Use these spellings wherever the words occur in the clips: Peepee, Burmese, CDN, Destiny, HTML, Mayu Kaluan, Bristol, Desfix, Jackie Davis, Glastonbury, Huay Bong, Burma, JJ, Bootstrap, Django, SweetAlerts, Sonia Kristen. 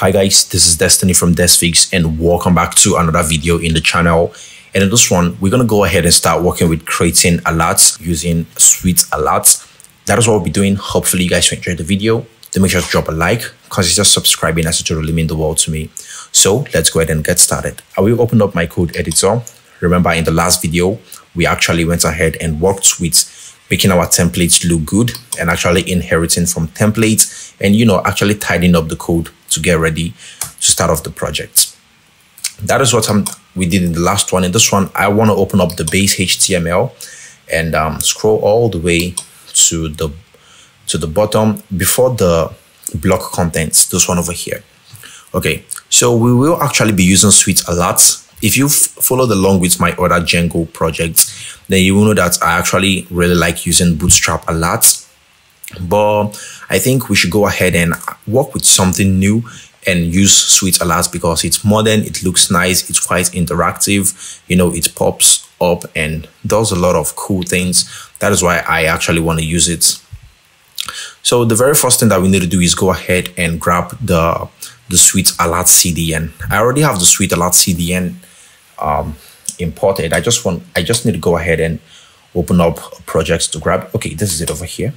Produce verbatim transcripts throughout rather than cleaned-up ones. Hi guys, this is Destiny from Desfix and welcome back to another video in the channel. And in this one, we're going to go ahead and start working with creating alerts using SweetAlerts. That is what we'll be doing. Hopefully you guys will enjoy the video. Then make sure to drop a like, consider subscribing as it will really mean the world to me. So let's go ahead and get started. I will open up my code editor. Remember in the last video, we actually went ahead and worked with making our templates look good and actually inheriting from templates and, you know, actually tidying up the code to get ready to start off the project. That is what I'm, we did in the last one. In this one, I want to open up the base H T M L and um, scroll all the way to the to the bottom before the block contents, this one over here. Okay, so we will actually be using SweetAlerts. If you've followed along with my other Django projects, then you will know that I actually really like using Bootstrap alerts. But I think we should go ahead and work with something new and use SweetAlerts because it's modern, it looks nice, it's quite interactive, you know, it pops up and does a lot of cool things. That is why I actually want to use it. So the very first thing that we need to do is go ahead and grab the, the SweetAlerts C D N. I already have the SweetAlerts C D N um, imported. I just want, I just need to go ahead and open up projects to grab. Okay, this is it over here.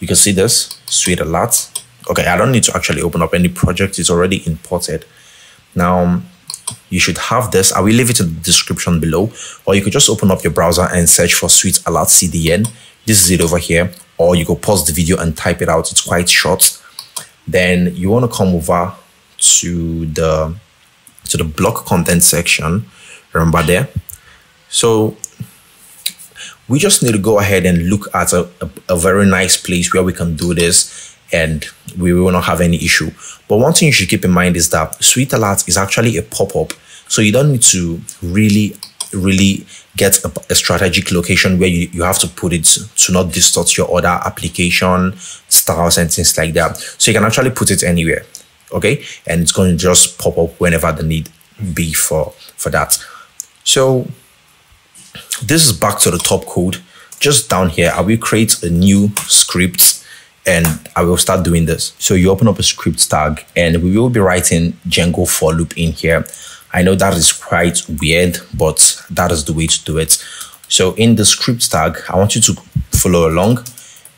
You can see this, SweetAlerts. Okay, I don't need to actually open up any project. It's already imported. Now, you should have this. I will leave it in the description below. Or you could just open up your browser and search for SweetAlerts C D N. This is it over here. Or you could pause the video and type it out. It's quite short. Then you want to come over to the, to the block content section. Remember there? So we just need to go ahead and look at a, a, a very nice place where we can do this and we will not have any issue. But one thing you should keep in mind is that SweetAlerts is actually a pop-up. So you don't need to really, really get a, a strategic location where you, you have to put it to, to not distort your other application styles and things like that. So you can actually put it anywhere, okay? And it's going to just pop up whenever the need be for, for that. So this is back to the top code. Just down here, I will create a new script and I will start doing this. So you open up a script tag and we will be writing Django for loop in here. I know that is quite weird, but that is the way to do it. So in the script tag, I want you to follow along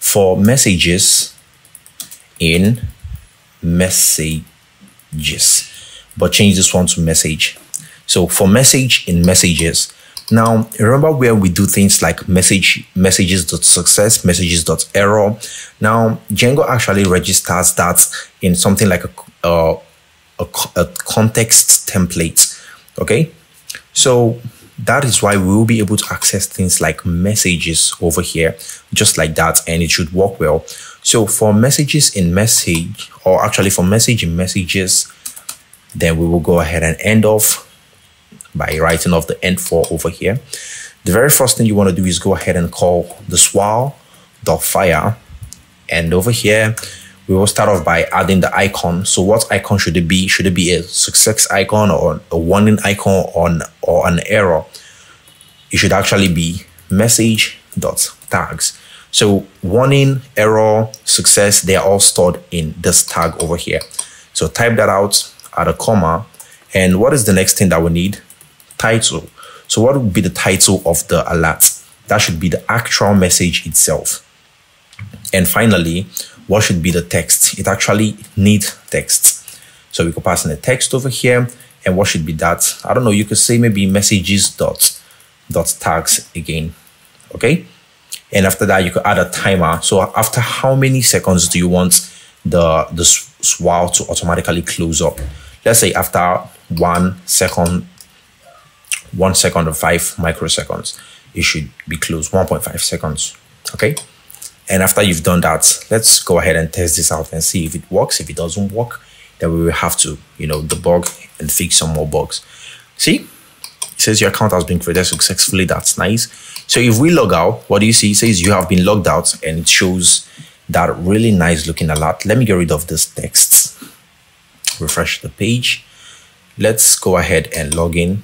for messages in messages, but change this one to message. So for message in messages, now, remember where we do things like message, messages.success, messages.error. Now, Django actually registers that in something like a, a, a, a context template, okay? So that is why we will be able to access things like messages over here, just like that, and it should work well. So for messages in message, or actually for message in messages, then we will go ahead and end off by writing off the end for over here. The very first thing you want to do is go ahead and call the swal.fire. And over here, we will start off by adding the icon. So what icon should it be? Should it be a success icon or a warning icon or, or an error? It should actually be message.tags. So warning, error, success, they are all stored in this tag over here. So type that out, add a comma. And what is the next thing that we need? Title. So what would be the title of the alert? That should be the actual message itself. And finally, what should be the text? It actually needs text. So we could pass in a text over here. And what should be that? I don't know. You could say maybe messages dot, dot tags again. Okay. And after that, you could add a timer. So after how many seconds do you want the, the swal to automatically close up? Let's say after one second, one second or five microseconds, it should be closed, one point five seconds, okay? And after you've done that, let's go ahead and test this out and see if it works. If it doesn't work, then we will have to, you know, debug and fix some more bugs. See, it says your account has been created successfully. That's nice. So if we log out, what do you see? It says you have been logged out and it shows that really nice looking alert. Let me get rid of this text. Refresh the page. Let's go ahead and log in.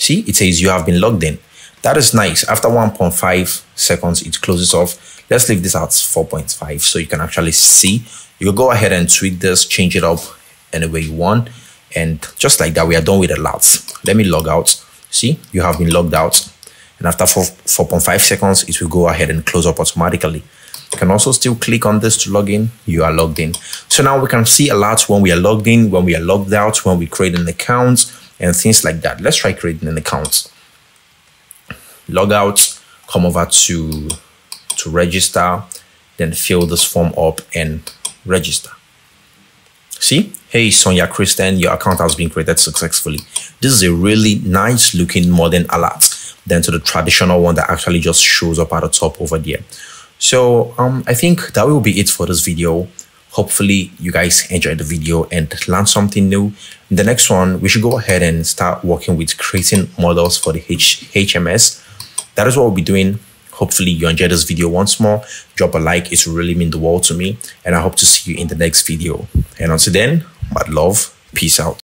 See, it says you have been logged in. That is nice. After one point five seconds, it closes off. Let's leave this at four point five so you can actually see. You go ahead and tweak this, change it up any way you want. And just like that, we are done with alerts. Let me log out. See, you have been logged out. And after four point five seconds, it will go ahead and close up automatically. You can also still click on this to log in. You are logged in. So now we can see alerts when we are logged in, when we are logged out, when we create an account, and things like that. Let's try creating an account. Log out, come over to, to register, then fill this form up and register. See, hey, Sonia Kristen, your account has been created successfully. This is a really nice looking modern alert than to the traditional one that actually just shows up at the top over there. So um, I think that will be it for this video. Hopefully you guys enjoyed the video and learned something new. In the next one, we should go ahead and start working with creating models for the H M S. That is what we'll be doing. Hopefully you enjoyed this video once more. Drop a like, it will really mean the world to me. And I hope to see you in the next video. And until then, mad love, peace out.